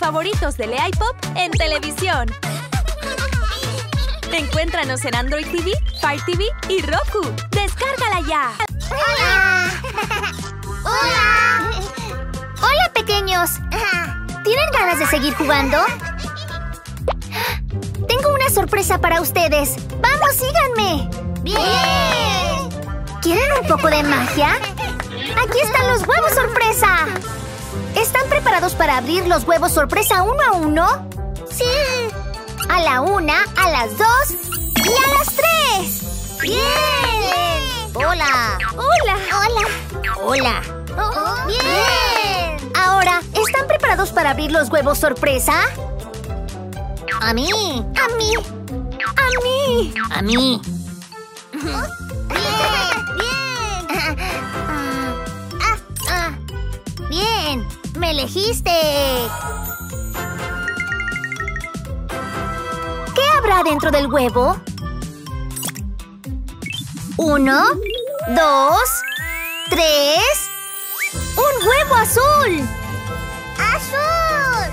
Favoritos de Lea y Pop en televisión. Encuéntranos en Android TV, Fire TV y Roku. ¡Descárgala ya! ¡Hola! ¡Hola! ¡Hola, pequeños! ¿Tienen ganas de seguir jugando? Tengo una sorpresa para ustedes. ¡Vamos, síganme! ¡Bien! ¿Quieren un poco de magia? ¡Aquí están los huevos sorpresa! ¿Están preparados para abrir los huevos sorpresa uno a uno? ¡Sí! a la 1, a las 2 y a las 3. ¡Bien! ¡Bien! ¡Hola! ¡Hola! ¡Hola! ¡Hola! Oh, ¡bien! ¡Bien! Ahora, ¿están preparados para abrir los huevos sorpresa? ¡A mí! ¡A mí! ¡A mí! ¡A mí! ¡Bien! ¡Me elegiste! ¿Qué habrá dentro del huevo? 1, 2, 3... ¡Un huevo azul! ¡Azul!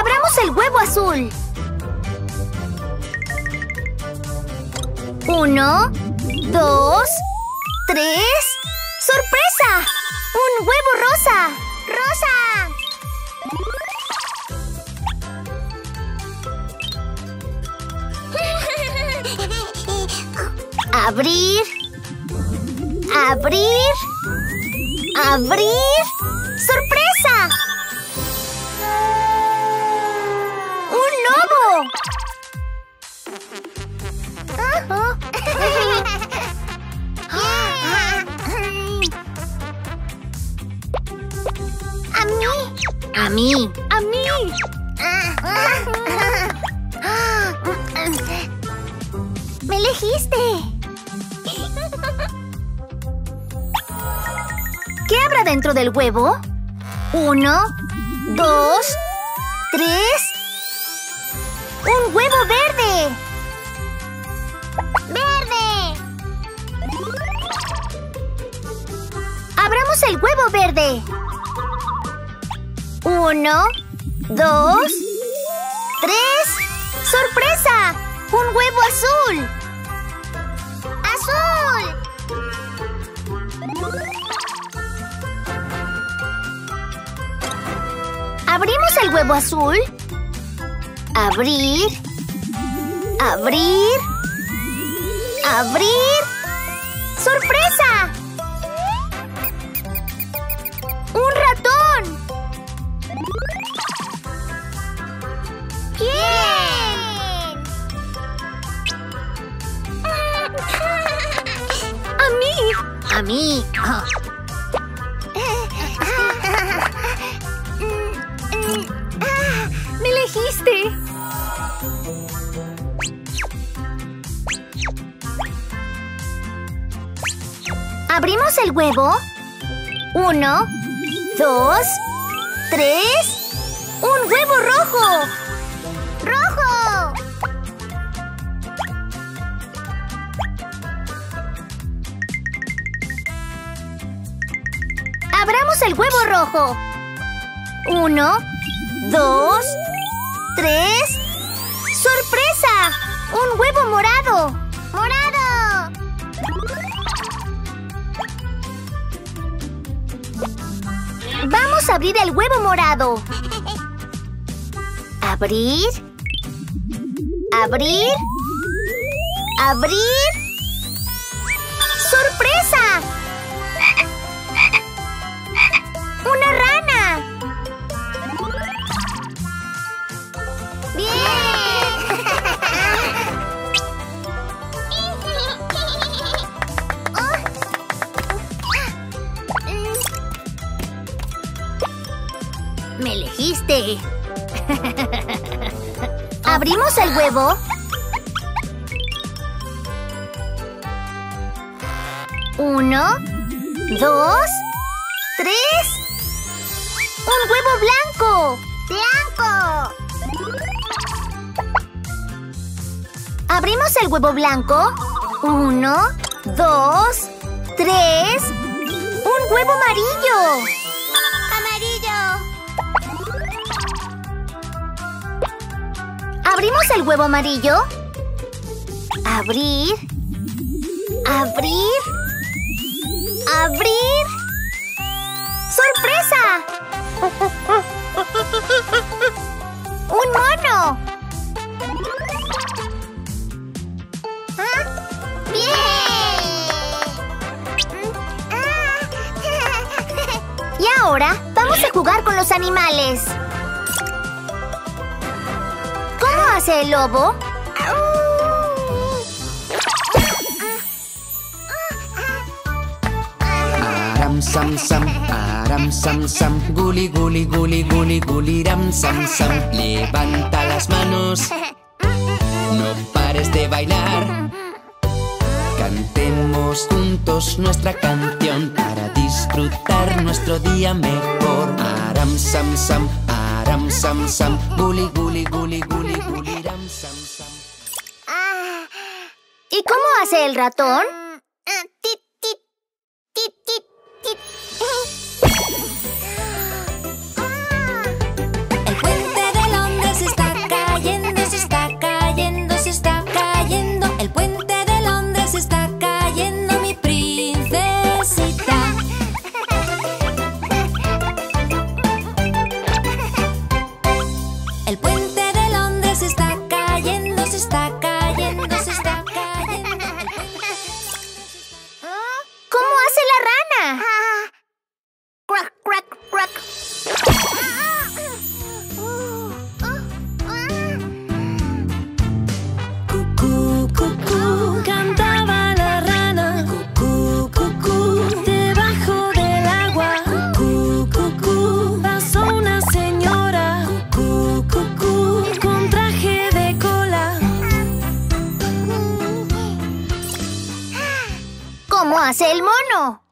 ¡Abramos el huevo azul! 1, 2, 3... ¡Sorpresa! ¡Un huevo rosa! ¡Rosa! Abrir. Abrir. Abrir. ¡Sorpresa! ¡Un lobo! ¡A mí! ¡A mí! ¡Me elegiste! ¿Qué habrá dentro del huevo? 1, 2, 3... ¡Un huevo verde! ¡Verde! ¡Abramos el huevo verde! 1, 2, 3... ¡Sorpresa! ¡Un huevo azul! ¡Azul! ¿Abrimos el huevo azul? Abrir... Abrir... Abrir... ¡Sorpresa! ¡Un ratón! ¡Bien! ¡A mí! ¡A mí! Oh. ¡Me elegiste! ¿Abrimos el huevo? 1, 2, 3... ¡Un huevo rojo! ¡Rojo! ¡Abramos el huevo rojo! 1, 2, 3... ¡Sorpresa! ¡Un huevo morado! ¡Morado! ¡Vamos a abrir el huevo morado! Abrir, abrir, abrir. ¡Sorpresa! ¡Una rana! ¡Bien! ¡Me elegiste! ¿Abrimos el huevo? ¡1, 2, 3! ¡Un huevo blanco! ¡Blanco! ¿Abrimos el huevo blanco? 1, 2, 3... ¡Un huevo amarillo! ¿Abrimos el huevo amarillo? Abrir. Abrir. Abrir. ¡Sorpresa! ¡Un mono! ¿Ah? ¡Bien! Y ahora, vamos a jugar con los animales. hace el lobo? Aram sam sam, aram sam sam, guli guli guli guli guli ram sam sam. Levanta las manos, no pares de bailar. Cantemos juntos nuestra canción para disfrutar nuestro día mejor. Aram sam sam, aram sam sam, guli guli guli guli guli ram sam sam. ¿Y cómo hace el ratón? Tit tit tit tit tit. El puente de Londres está cayendo, se está cayendo, se está cayendo. El puente de Londres está cayendo, mi princesita. El puente de Londres está cayendo, se está cayendo, se está cayendo. ¿Cómo hace la rana? Crack, crack, crack. Cucú, cucú, cantaba la rana. Cucú, cucú, debajo del agua. Cucú, cucú, pasó una señora. Cucú, cucú, con traje de cola. ¿Cómo hace el mono?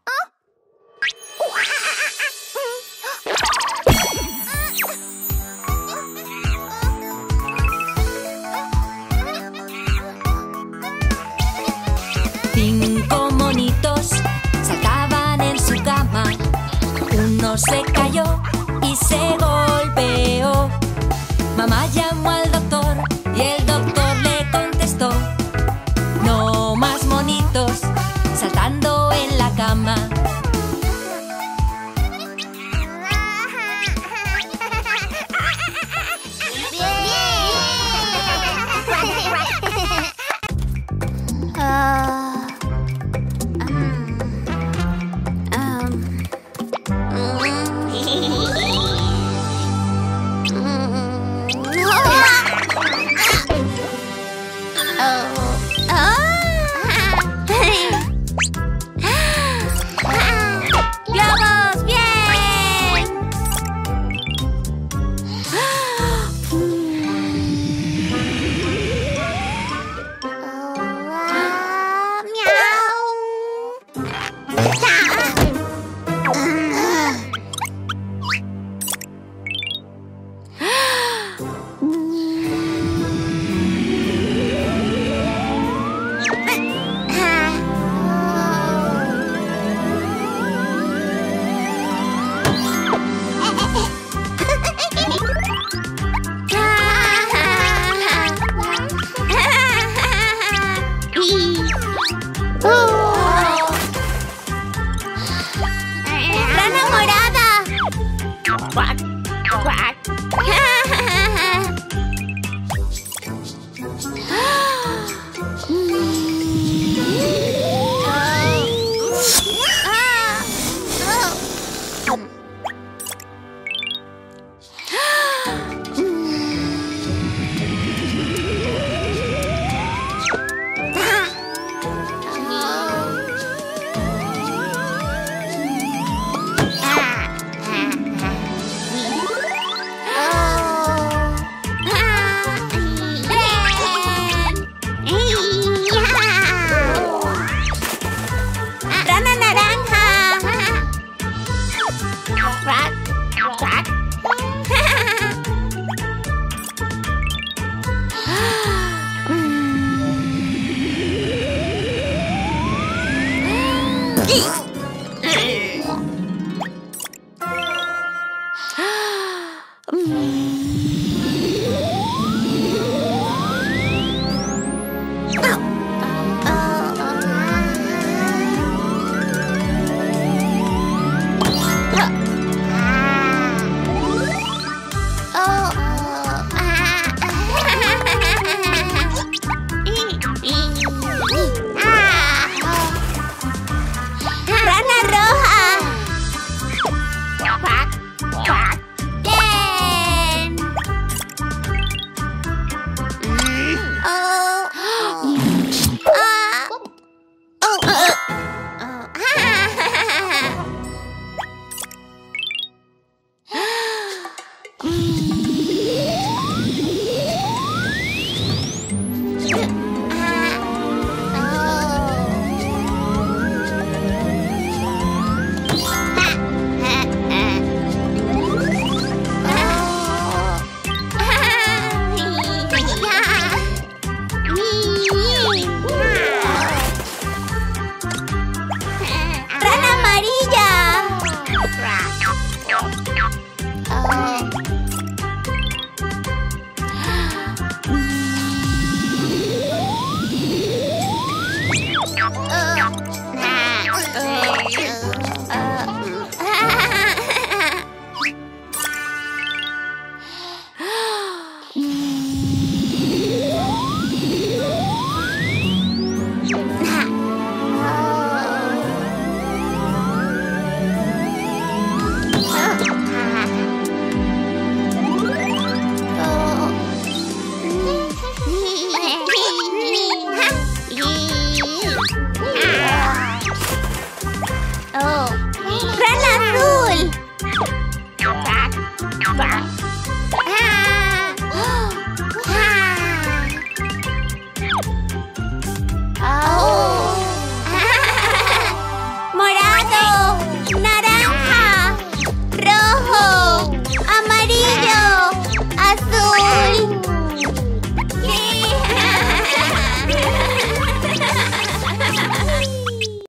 Cinco monitos saltaban en su cama. Uno se cayó y se golpeó. Mamá llamó al doctor y el doctor le contestó: no más monitos saltando en la cama.